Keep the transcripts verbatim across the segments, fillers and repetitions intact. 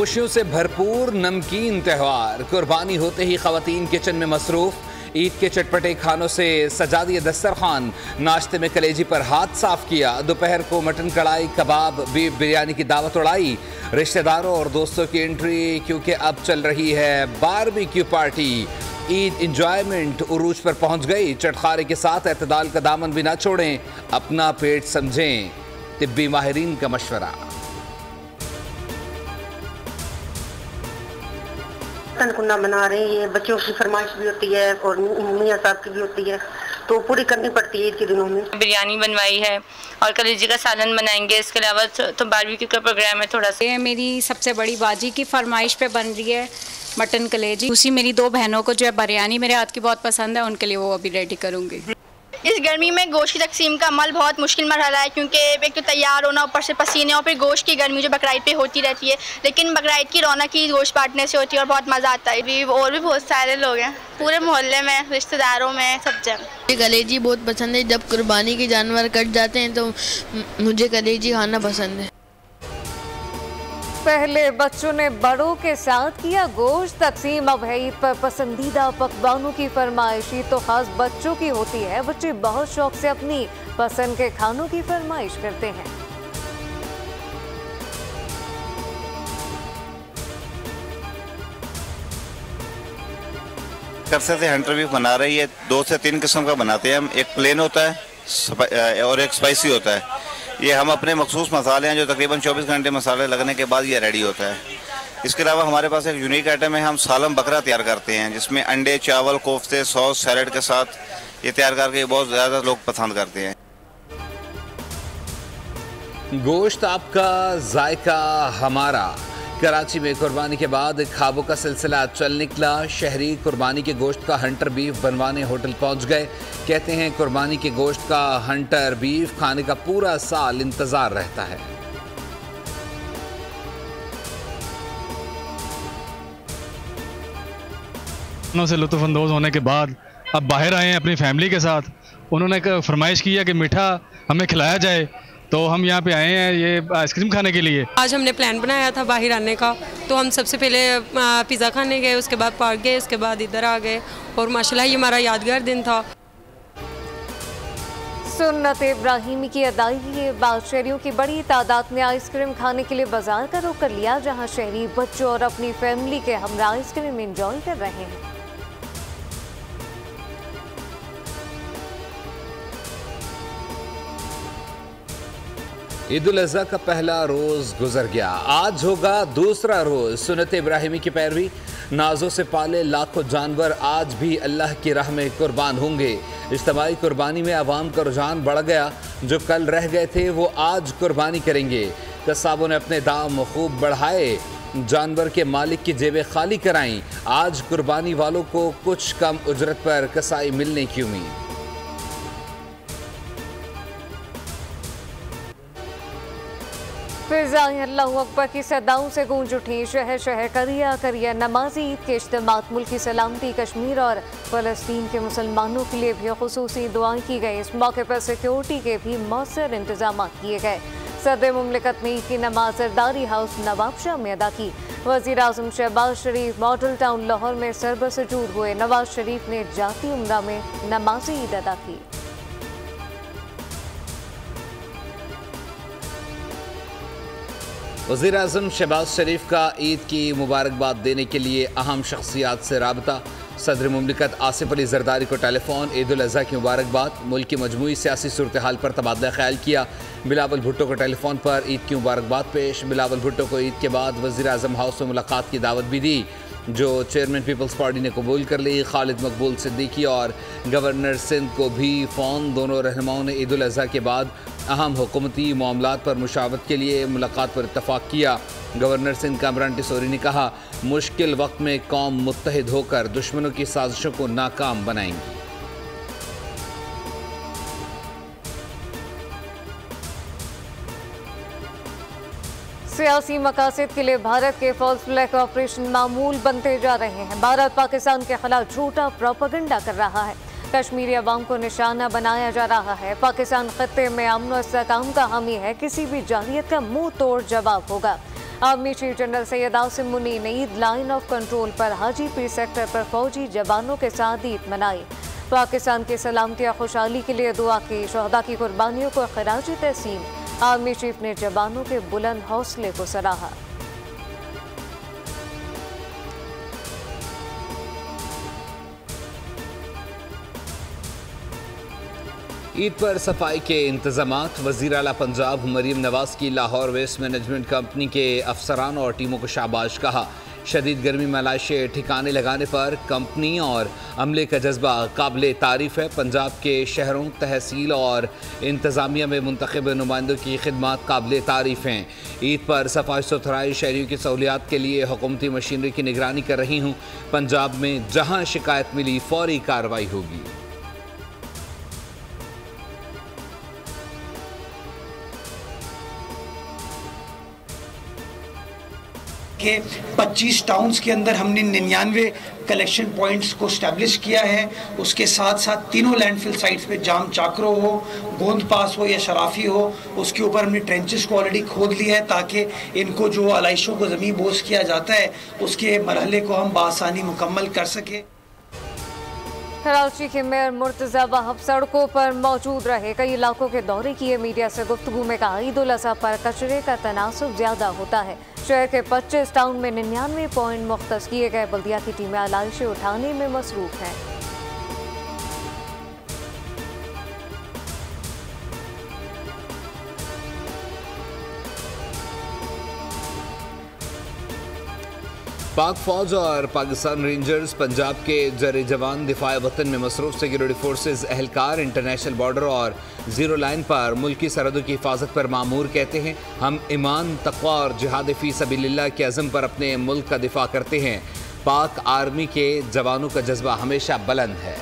खुशियों से भरपूर नमकीन त्यौहार। कुर्बानी होते ही खवातीन किचन में मसरूफ। ईद के चटपटे खानों से सजा दिए दस्तरखान। नाश्ते में कलेजी पर हाथ साफ किया। दोपहर को मटन कढ़ाई कबाब बीफ बिरयानी की दावत उड़ाई। रिश्तेदारों और दोस्तों की एंट्री, क्योंकि अब चल रही है बारबेक्यू पार्टी। ईद इंजॉयमेंट उरूज पर पहुंच गई। चटखारे के साथ एतदाल का दामन भी ना छोड़ें, अपना पेट समझें, तिब्बी माहिरीन का मशवरा। कुन्ना मना रहे हैं, बच्चों की फरमाइश भी होती है और मियाँ साहब की भी होती है, तो पूरी करनी पड़ती है। ईद के दिनों में बिरयानी बनवाई है और कलेजी का सालन बनाएंगे। इसके अलावा तो बारबेक्यू का प्रोग्राम है थोड़ा सा। मेरी सबसे बड़ी बाजी की फरमाइश पे बन रही है मटन कलेजी। उसी मेरी दो बहनों को जो है बिरयानी मेरे हाथ की बहुत पसंद है, उनके लिए वो अभी रेडी करूँगी। इस गर्मी में गोश्त की तकसीम का अमल बहुत मुश्किल मरहला है, क्योंकि एक तो तैयार होना, ऊपर से पसीने, और फिर गोश्त की गर्मी जो बकरीद पे होती रहती है। लेकिन बकरीद की रौनक ही गोश्त बांटने से होती है और बहुत मज़ा आता है। भी और भी बहुत सारे लोग हैं पूरे मोहल्ले में, रिश्तेदारों में, सब जगह। मुझे कलेजी बहुत पसंद है। जब कुर्बानी के जानवर कट जाते हैं तो मुझे कलेजी खाना पसंद है। पहले बच्चों ने बड़ों के साथ किया गोश्त तकसीम। अब है ईद पर पसंदीदा पकवानों की फरमाइश। तो खास बच्चों की होती है। बच्चे बहुत शौक से अपनी पसंद के खानों की फरमाइश करते हैं। कब्जे से हंटर भी बना रही है। दो से तीन किस्म का बनाते हैं हम। एक प्लेन होता है और एक स्पाइसी होता है। ये हम अपने मखसूस मसाले हैं जो तकरीबन चौबीस घंटे मसाले लगने के बाद ये रेडी होता है। इसके अलावा हमारे पास एक यूनिक आइटम है, हम सालम बकरा तैयार करते हैं, जिसमें अंडे, चावल, कोफ्ते, सॉस, सैलड के साथ ये तैयार करके बहुत ज़्यादा लोग पसंद करते हैं। गोश्त आपका, जायका हमारा। कराची में कुर्बानी के बाद खाबों का सिलसिला चल निकला। शहरी कुर्बानी के गोश्त का हंटर बीफ बनवाने होटल पहुंच गए। कहते हैं कुर्बानी के गोश्त का हंटर बीफ खाने का पूरा साल इंतज़ार रहता है। से लुत्फ़अंदोज़ होने के बाद अब बाहर आए हैं अपनी फैमिली के साथ। उन्होंने फरमाइश किया कि मीठा हमें खिलाया जाए, तो हम यहाँ पे आए हैं ये आइसक्रीम खाने के लिए। आज हमने प्लान बनाया था बाहर आने का, तो हम सबसे पहले पिज़्ज़ा खाने गए, उसके बाद पार्क गए, उसके बाद इधर आ गए, और माशाल्लाह ये हमारा यादगार दिन था। सुन्नत इब्राहिमी की अदायगी के बाद शहरियों की बड़ी तादाद ने आइसक्रीम खाने के लिए बाजार का रुख कर लिया, जहाँ शहरी बच्चों और अपनी फैमिली के हमरा आइसक्रीम इंजॉय कर रहे हैं। ईद उल अजहा का पहला रोज़ गुजर गया, आज होगा दूसरा रोज़। सुन्नत इब्राहिमी की पैरवी, नाजों से पाले लाखों जानवर आज भी अल्लाह की राह में कुर्बान होंगे। इज्तमाई कुर्बानी में आवाम का रुझान बढ़ गया। जो कल रह गए थे वो आज कुर्बानी करेंगे। कस्साबों ने अपने दाम खूब बढ़ाए, जानवर के मालिक की जेबें खाली कराईं। आज कुर्बानी वालों को कुछ कम उजरत पर कसाई मिलने की उम्मीद। फिज़ाए अल्लाहू अकबर की सदाओं से गूंज उठी शहर शहर, करिया करिया नमाजी। ईद के इज्तिमात मुल्क की सलामती, कश्मीर और फलस्तीन के मुसलमानों के लिए भी खुसूसी दुआएं की गई। इस मौके पर सिक्योरिटी के भी मौसर इंतजाम किए गए। सदर मुमलिकत ने ईद की नमाज सरदारी हाउस नवाबशाह में अदा की। वज़ीर आज़म शहबाज शरीफ मॉडल टाउन लाहौर में सरबसजूद हुए। नवाज शरीफ ने जाती उम्रा में नमाज ईद अदा की। वज़ीर आज़म शहबाज शरीफ का ईद की मुबारकबाद देने के लिए अहम शख्सियात से रबता। सदर मुमलिकत आसिफ अली जरदारी को टेलीफोन, ईद उल अजहा की मुबारकबाद। मुल्क की मजमूई सियासी सूरत हाल पर तबादला ख्याल किया। बिलावल भुट्टो को टेलीफोन पर ईद की मुबारकबाद पेश। बिलावल भुट्टो को ईद के बाद वज़ीर आज़म हाउस में मुलाकात की दावत भी दी, जो चेयरमैन पीपल्स पार्टी ने कबूल कर ली। खालिद मकबूल सिद्दीकी और गवर्नर सिंध को भी फ़ोन। दोनों रहनुमाओं ने ईद उल अजहा के बाद अहम हुकूमती मामलात पर मुशावरत के लिए मुलाकात पर इतफाक़ किया। गवर्नर सिंध कामरान टिसोरी ने कहा, मुश्किल वक्त में कौम मुत्तहिद होकर दुश्मनों की साजिशों को नाकाम बनाएंगी। सियासी मकासद के लिए भारत के फॉल्स फ्लैग ऑपरेशन मामूल बनते जा रहे हैं। भारत पाकिस्तान के खिलाफ झूठा प्रोपेगेंडा कर रहा है। कश्मीरी अवाम को निशाना बनाया जा रहा है। पाकिस्तान खत्ते में अमन और इस्तेकाम का हामी है। किसी भी जाहिलियत का मुंह तोड़ जवाब होगा। Army chief general Syed Asim Munir ने ईद लाइन ऑफ कंट्रोल पर हाजी पीर सेक्टर पर फौजी जवानों के साथ ईद मनाई। पाकिस्तान की सलामती और खुशहाली के लिए दुआ की। शहदा की कुर्बानियों को खराज तहसीन। आर्मी चीफ ने जवानों के बुलंद हौसले को सराहा। ईद पर सफाई के इंतजामात। वज़ीर आला पंजाब मरीम नवाज की लाहौर वेस्ट मैनेजमेंट कंपनी के अफसरान और टीमों को शाबाश कहा। शदीद गर्मी में लाशें ठिकाने लगाने पर कंपनी और अमले का जज्बा काबिल तारीफ है। पंजाब के शहरों, तहसील और इंतज़ामिया में मुंतखब नुमाइंदों की खिदमत काबिल तारीफ हैं। ईद पर सफाई सुथराई शहरियों की सहूलियात के लिए हुकूमती मशीनरी की निगरानी कर रही हूँ। पंजाब में जहाँ शिकायत मिली फौरी कार्रवाई होगी। के पच्चीस टाउन्स के अंदर हमने निन्यानवे कलेक्शन पॉइंट्स को स्टैब्लिश किया है। उसके साथ साथ तीनों लैंडफिल साइट्स पे जाम चाकरो हो, गोंद पास हो या शराफी हो, उसके ऊपर हमने ट्रेंचेस को ऑलरेडी खोद लिया है ताकि इनको जो आलाइशों को ज़मीन बोस किया जाता है उसके मरहले को हम बआसानी मुकम्मल कर सकें। कराची के मेयर मुर्तज़ा वहाब सड़कों पर मौजूद रहे। कई इलाकों के दौरे किए। मीडिया से गुफ्तगू में कहा, ईद उल अज़हा पर कचरे का तनासुब ज़्यादा होता है। शहर के पच्चीस टाउन में निन्यानवे पॉइंट मुख्तस किए गए। बल्दिया की टीमें आलाइशें उठाने में मसरूफ़ हैं। पाक फौज और पाकिस्तान रेंजर्स पंजाब के जरे जवान दिफाए वतन में मसरूफ़। सिक्योरिटी फोर्सेज एहलकार इंटरनेशनल बॉर्डर और जीरो लाइन पर मुल्की सरहदों की हिफाजत पर मामूर। कहते हैं, हम ईमान, तक़वा और जिहाद फ़ी सबीलिल्लाह के अज़म पर अपने मुल्क का दिफा करते हैं। पाक आर्मी के जवानों का जज्बा हमेशा बुलंद है।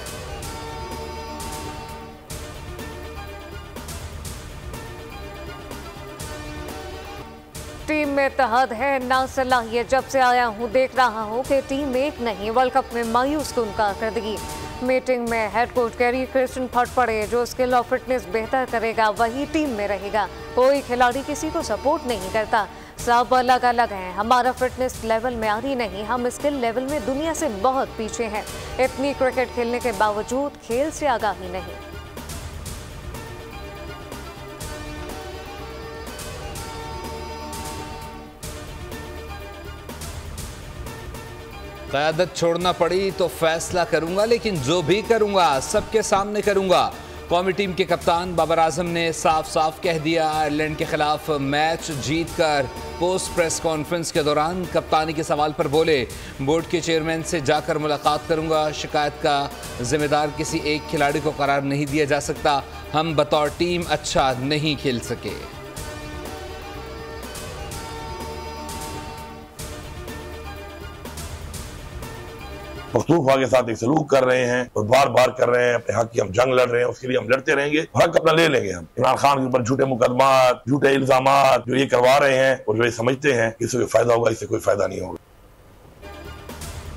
टीम में तहद है ना सलाहियत। जब से आया हूँ देख रहा हूँ कि टीम एक नहीं। वर्ल्ड कप में मायूस कन कारकर्दगी। मीटिंग में हेड कोच गैरी क्रिस्टन फट पड़े, जो स्किल और फिटनेस बेहतर करेगा वही टीम में रहेगा। कोई खिलाड़ी किसी को सपोर्ट नहीं करता। सब अलग अलग हैं। हमारा फिटनेस लेवल मेयारी नहीं, हम स्किल लेवल में दुनिया से बहुत पीछे हैं। इतनी क्रिकेट खेलने के बावजूद खेल से आगाही नहीं। क़यादत छोड़ना पड़ी तो फैसला करूंगा, लेकिन जो भी करूंगा सबके सामने करूंगा। कौमी टीम के कप्तान बाबर आजम ने साफ साफ कह दिया। आयरलैंड के खिलाफ मैच जीतकर पोस्ट प्रेस कॉन्फ्रेंस के दौरान कप्तानी के सवाल पर बोले, बोर्ड के चेयरमैन से जाकर मुलाकात करूंगा। शिकायत का जिम्मेदार किसी एक खिलाड़ी को करार नहीं दिया जा सकता। हम बतौर टीम अच्छा नहीं खेल सके। मखलूफा के साथ एक सलूक कर रहे हैं और बार बार कर रहे हैं। अपने हक की हम जंग लड़ रहे हैं, उसके लिए हम लड़ते रहेंगे। हक अपना ले लेंगे हम। इमरान खान के ऊपर झूठे मुकदमा, झूठे इल्जाम जो ये करवा रहे हैं और जो ये समझते हैं इससे कोई फायदा होगा, इससे कोई फायदा नहीं होगा।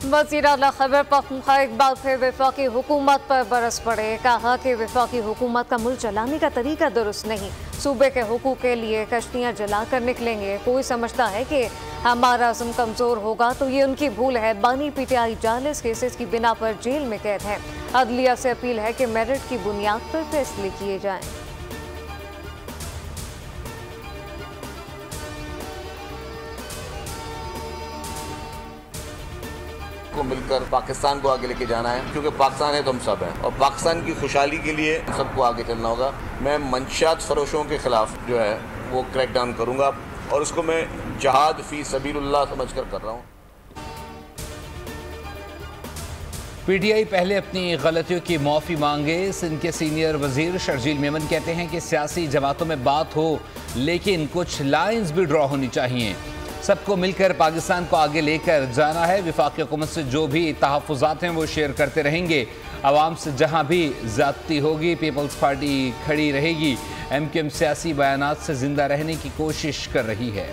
वज़ीर आला खैबर पख्तूनख्वा एक बार फिर वफाकी हुकूमत पर बरस पड़े। कहा कि वफाकी हुकूमत का मुल्क चलाने का तरीका दुरुस्त नहीं। सूबे के हुकूक के लिए कश्तियाँ जला कर निकलेंगे। कोई समझता है कि हमारा असम कमज़ोर होगा तो ये उनकी भूल है। बानी पीटीआई चालीस केसेस की बिना पर जेल में कैद है। अदलिया से अपील है कि मेरिट की बुनियाद पर फैसले किए जाएँ। को मिलकर पाकिस्तान को आगे लेके जाना है, क्योंकि पाकिस्तान है तो हम सब हैं और पाकिस्तान की खुशहाली के लिए हम सबको आगे चलना होगा। मैं मंशियात फरोशों के खिलाफ जो है वो क्रैक डाउन करूँगा और उसको मैं जहाद फी सबीलुल्लाह समझ कर कर रहा हूँ। पीटीआई पहले अपनी गलतियों की माफ़ी मांगे। सिंध के सीनियर वजीर शर्जील मेमन कहते हैं कि सियासी जमातों में बात हो, लेकिन कुछ लाइन्स भी ड्रॉ होनी चाहिए। सबको मिलकर पाकिस्तान को आगे लेकर जाना है। वफाकी हुकूमत से जो भी तहफ़्फ़ुज़ात हैं वो शेयर करते रहेंगे। आवाम से जहाँ भी ज़्यादती होगी पीपल्स पार्टी खड़ी रहेगी। एम क्यू एम सियासी बयानात से ज़िंदा रहने की कोशिश कर रही है।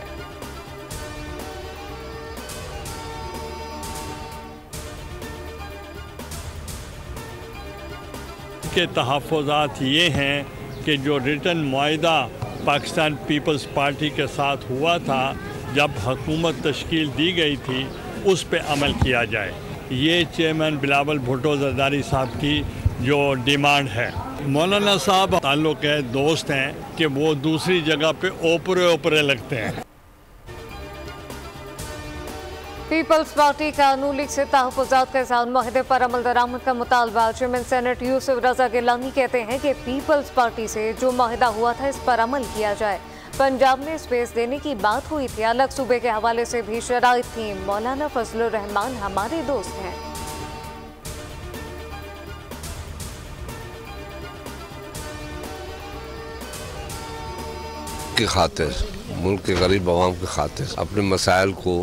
के तहफ़्फ़ुज़ात ये हैं कि जो रिटन मुआहिदा पाकिस्तान पीपल्स पार्टी के साथ हुआ था जब हुकूमत तश्कील दी गई थी उस पे अमल किया जाए। ये चेयरमैन बिलावल भुट्टो जरदारी साहब की जो डिमांड है। मौलाना साहब ताल्लुक़ है, दोस्त हैं कि वो दूसरी जगह पे ओपरे ओपरे लगते हैं। पीपल्स पार्टी का नून लीग से तहफ़्फ़ुज़ात के साथ माहदे पर अमल दरामद का मुतालबा। चेयरमैन सेनेट यूसुफ रज़ा गिलानी कहते हैं कि पीपल्स पार्टी से जो माहिदा हुआ था इस पर अमल किया जाए। पंजाब में स्पेस देने की बात हुई थी, अलग सूबे के हवाले से भी शराइत थी। मौलाना फजलुर रहमान हमारे दोस्त हैं। की खातिर, मुल्क के गरीब आवाम की खातिर अपने मसाइल को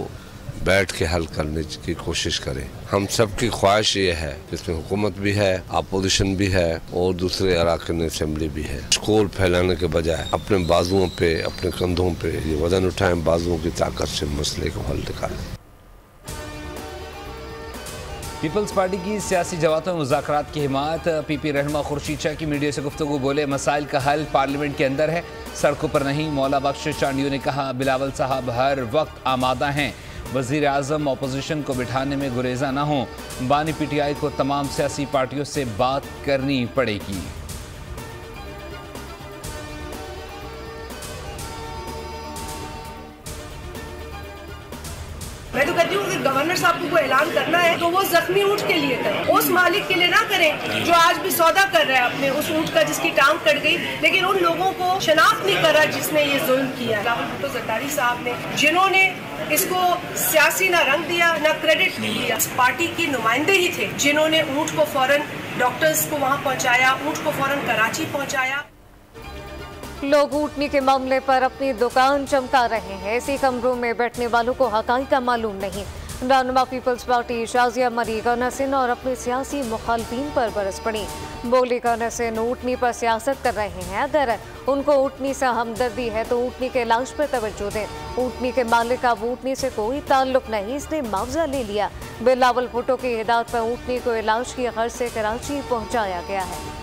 बैठ के हल करने की कोशिश करें। हम सब की ख्वाहिश ये है, इसमें हुकूमत भी है, अपोजिशन भी है और दूसरे अराकीन असम्बली भी है। स्कोर फैलाने के बजाय अपने बाजुओं पे, अपने कंधों पे ये वजन उठाएं, बाजुओं की ताकत से मसले को हल निकालें। पीपल्स पार्टी की सियासी जमातों में मुज़ाकरात की हिमायत। पी पी रहनुमा खुर्शीद शाह की मीडिया से गुफ्तगू, बोले मसाइल का हल पार्लियामेंट के अंदर है, सड़कों पर नहीं। मौला बख्श चांडियो ने कहा बिलावल साहब हर वक्त आमादा हैं, वज़ीर आज़म अपोजिशन को बिठाने में गुरेज़ा ना हो। बानी पी टी आई को तमाम सियासी पार्टियों से बात करनी पड़ेगी। मैं तो कहती हूँ गवर्नर साहब को वो ऐलान करना है तो वो जख्मी ऊँट के लिए करें, उस मालिक के लिए ना करें जो आज भी सौदा कर रहा है अपने उस ऊँट का जिसकी टांग कट गई, लेकिन उन लोगों को शनाख्त नहीं करा जिसने ये जुल्म किया। बिलावल भुट्टो जरदारी साहब ने, जिन्होंने इसको सियासी ना रंग दिया ना क्रेडिट दिया, इस पार्टी के नुमाइंदे ही थे जिन्होंने ऊँट को फौरन डॉक्टर्स को वहाँ पहुँचाया, ऊँट को फौरन कराची पहुँचाया। लोग ऊँटनी के मामले पर अपनी दुकान चमका रहे हैं, ऐसी कमरों में बैठने वालों को हक़ाइक़ का मालूम नहीं। रहनुमा पीपल्स पार्टी शाजिया मरी गनसिन और अपने सियासी मुखालफिन पर बरस पड़ी, बोली गनसिन ऊँटनी पर सियासत कर रहे हैं, अगर उनको ऊँटनी से हमदर्दी है तो ऊँटनी के इलाज पर तवज्जो दें। ऊँटनी के मालिक का ऊँटनी से कोई ताल्लुक नहीं, इसने मुआवजा ले लिया। बिलावल भुट्टो की हिदायत पर ऊँटनी को इलाज की खर्च से कराची पहुँचाया गया है।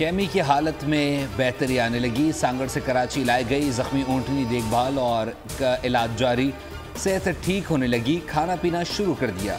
कैमी की हालत में बेहतरी आने लगी, सांगड़ से कराची लाई गई जख्मी ऊँटनी, देखभाल और का इलाज जारी, सेहत ठीक होने लगी, खाना पीना शुरू कर दिया।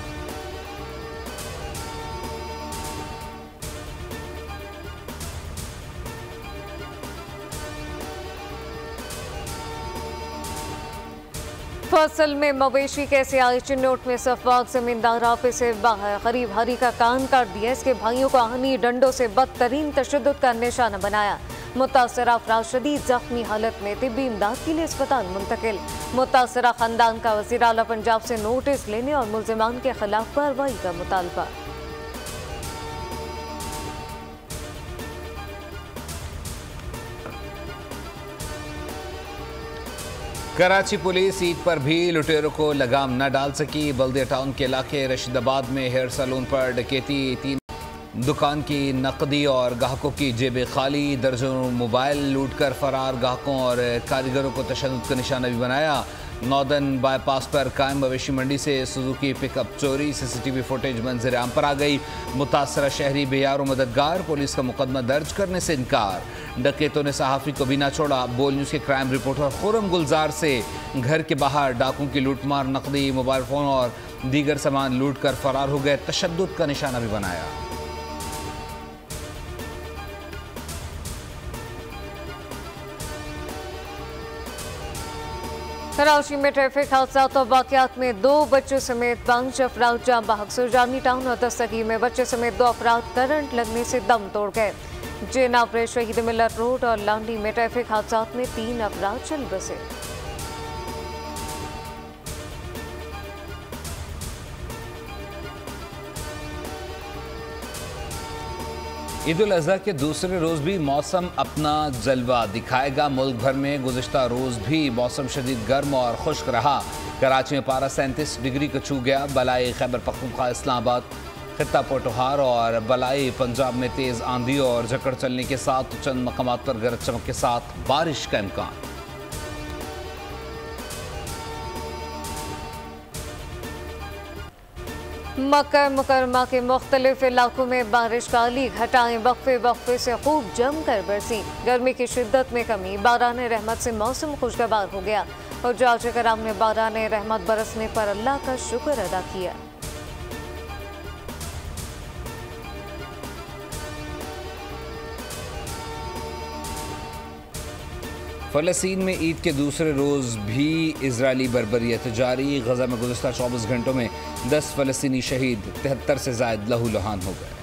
फसल में मवेशी के सियाही चिन्नोट में सफवाक जमींदार आपे से बाहर, गरीब हरी का कान काट दिया, इसके भाइयों को आहनी डंडों से बदतरीन तशद्दुद का निशाना बनाया। मुतासर अफराद शदीद जख्मी हालत में तिब्बी इमदाद के लिए अस्पताल मुंतकिल। मुतासरा खानदान का वज़ीर आला पंजाब से नोटिस लेने और मुलजमान के खिलाफ कार्रवाई का मुतालबा। कराची पुलिस ईद पर भी लुटेरों को लगाम न डाल सकी। बल्दिया टाउन के इलाके रशीदाबाद में हेयर सैलून पर डकैती, तीन दुकान की नकदी और ग्राहकों की जेबें खाली, दर्जनों मोबाइल लूट कर फरार ग्राहकों और कारीगरों को तशद्दुद का निशाना भी बनाया। नॉर्दर्न बाईपास पर कायम मवेशी मंडी से सुजुकी पिकअप चोरी, सीसीटीवी फुटेज मंजर आम पर आ गई। मुतासरा शहरी बेयार और मददगार, पुलिस का मुकदमा दर्ज करने से इनकार, डकैतों ने सहाफ़ी को भी ना छोड़ा। बोल न्यूज़ के क्राइम रिपोर्टर खुरम गुलजार से घर के बाहर डाकों की लूटमार, नकदी मोबाइल फ़ोन और दीगर सामान लूट कर फरार हो गए, तशद्दुद का निशाना भी बनाया। कराची में ट्रैफिक हादसा और वाक़ियात में दो बच्चों समेत पांच अफराद जाँ बहक। सुरजानी टाउन और दस्तगी में बच्चे समेत दो अफराद करंट लगने से दम तोड़ गए। जेना पर शहीद मिलर रोड और लांडी में ट्रैफिक हादसा में तीन अफराद चल बसे। ईद उल अजहा के दूसरे रोज़ भी मौसम अपना जलवा दिखाएगा। मुल्क भर में गुज़िश्ता रोज़ भी मौसम शदीद गर्म और खुश्क रहा। कराची में पारा सैंतीस डिग्री को छू गया। बलाई खैबर पख्तूनख्वा, इस्लामाबाद, खित्ता पोटोहार और बलाई पंजाब में तेज़ आंधी और झकड़ चलने के साथ चंद मकामात पर गरज चमक के साथ बारिश का इम्कान। मक्का मुकरमा के मुख्तलिफ इलाकों में बारिश का लीक, हटाएं वक्फे वक्फे से खूब जम कर बरसी, गर्मी की शिद्दत में कमी, बारान रहमत से मौसम खुशगवार हो गया और जाज कराम ने बारान रहमत बरसने पर अल्लाह का शुक्र अदा किया। फ़लस्तीन में ईद के दूसरे रोज़ भी इजरायली बर्बरियत जारी। गजा में गुज़श्ता चौबीस घंटों में दस फ़लस्तीनी शहीद, तिहत्तर से ज़ायद लहूलुहान हो गए।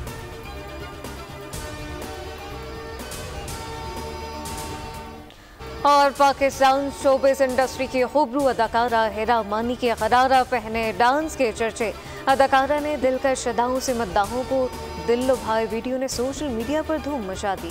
और पाकिस्तान शोबिज़ इंडस्ट्री की खूबरू अदाकारा हेरा मानी के गरारा पहने डांस के चर्चे, अदाकारा ने दिलकश अदाओं से मद्दाहों को दिल लुभाए, वीडियो ने सोशल मीडिया पर धूम मचा दी।